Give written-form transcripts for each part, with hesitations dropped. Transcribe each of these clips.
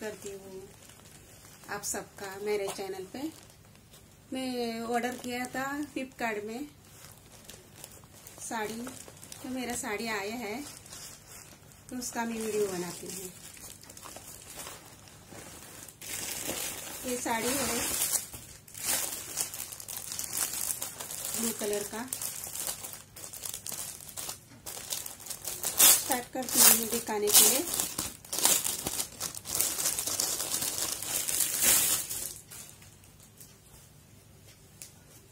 करती हूँ आप सबका मेरे चैनल पे। मैं ऑर्डर किया था फ्लिपकार्ट में साड़ी, तो मेरा साड़ी आया है तो उसका मैं वीडियो बनाती हूँ। ये साड़ी है ब्लू कलर का। स्टार्ट करती हूँ दिखाने के लिए।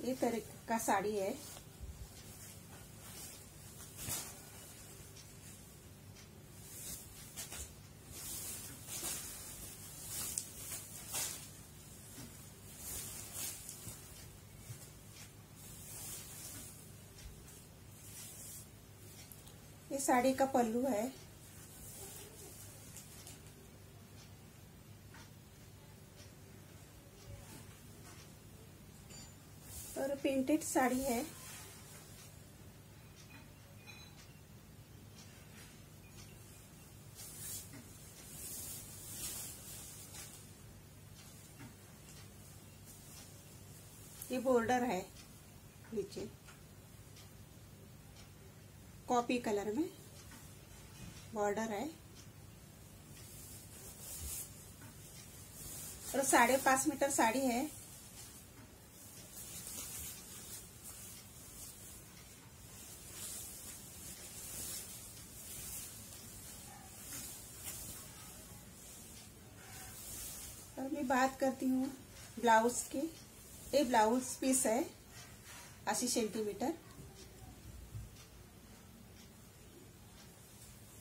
ये तरह का साड़ी है, ये साड़ी का पल्लू है। प्रिंटेड साड़ी है, ये बॉर्डर है नीचे कॉफी कलर में बॉर्डर है। और 5.5 मीटर साड़ी है। मैं बात करती हूँ ब्लाउज की। ये ब्लाउज पीस है 80 सेंटीमीटर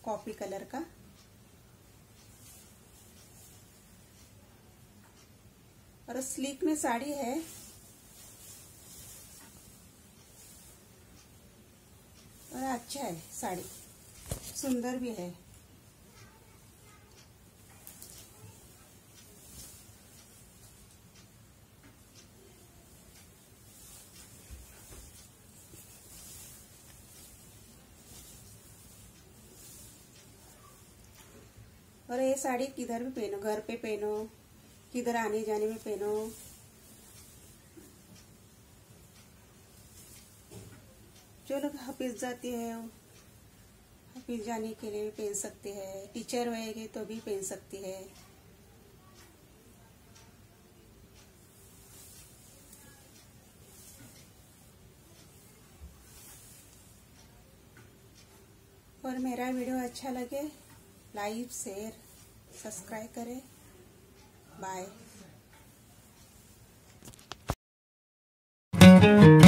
कॉफी कलर का। और स्लीक में साड़ी है। और अच्छा है साड़ी, सुंदर भी है। और ये साड़ी किधर भी पहनो, घर पे पहनो, किधर आने जाने में पहनो। जो लोग हफीज जाते हैं, हफीज जाने के लिए पहन सकते हैं। टीचर होएगी तो भी पहन सकती है। और मेरा वीडियो अच्छा लगे लाइक शेयर सब्सक्राइब करें। बाय।